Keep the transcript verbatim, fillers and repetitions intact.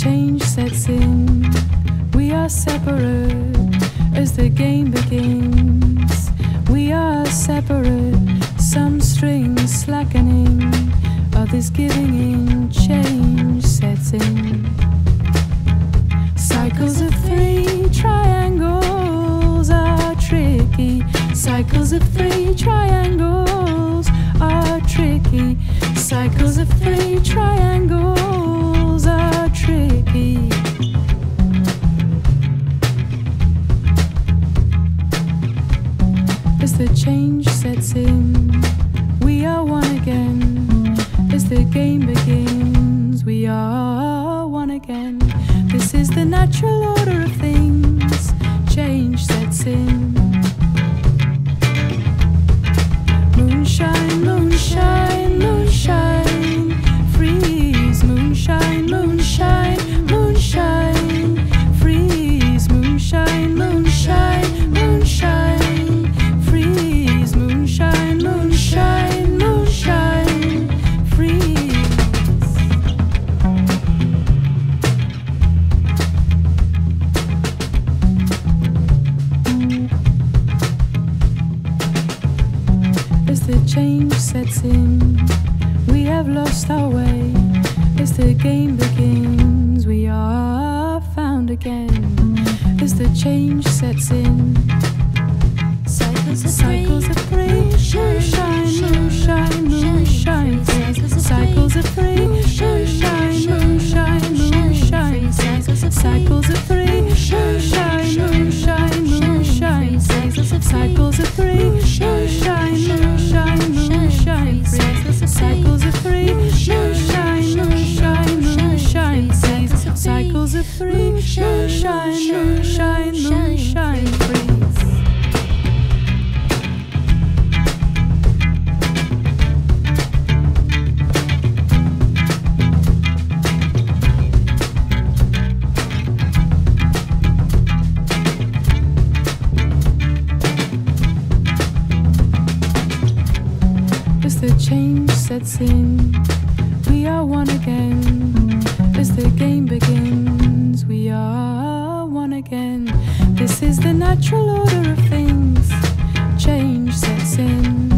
change sets in. We are separate as the game begins. We are separate, some strings slackening, others giving in. Change sets in. Cycles of three triangles are tricky. Cycles of three triangles are tricky. Cycles of three triangles are tricky. As the change sets in, we are one again. As the game begins, we are one again. This is the natural order of things. Change sets in. Moonshine, moonshine, moonshine, freeze. Moonshine, moonshine, moonshine, freeze. Moonshine, moonshine, moonshine, freeze. Moonshine, moonshine, moonshine, freeze. As the change sets in, we have lost our way. As the game begins, we are found again. As the change sets in, cycles of cycles of three, moonshine, moonshine, moonshine, freeze. Cycles of three, moonshine, moonshine, moonshine, freeze. Cycles of three, moonshine, moonshine, moonshine, freeze. Cycles of three, moonshine, moonshine, moonshine, freeze. Cycles of three, moonshine, moonshine, moonshine, freeze. Cycles of three, moonshine, moonshine, moonshine, freeze. The change sets in, we are one again. As the game begins, we are one again. This is the natural order of things. Change sets in.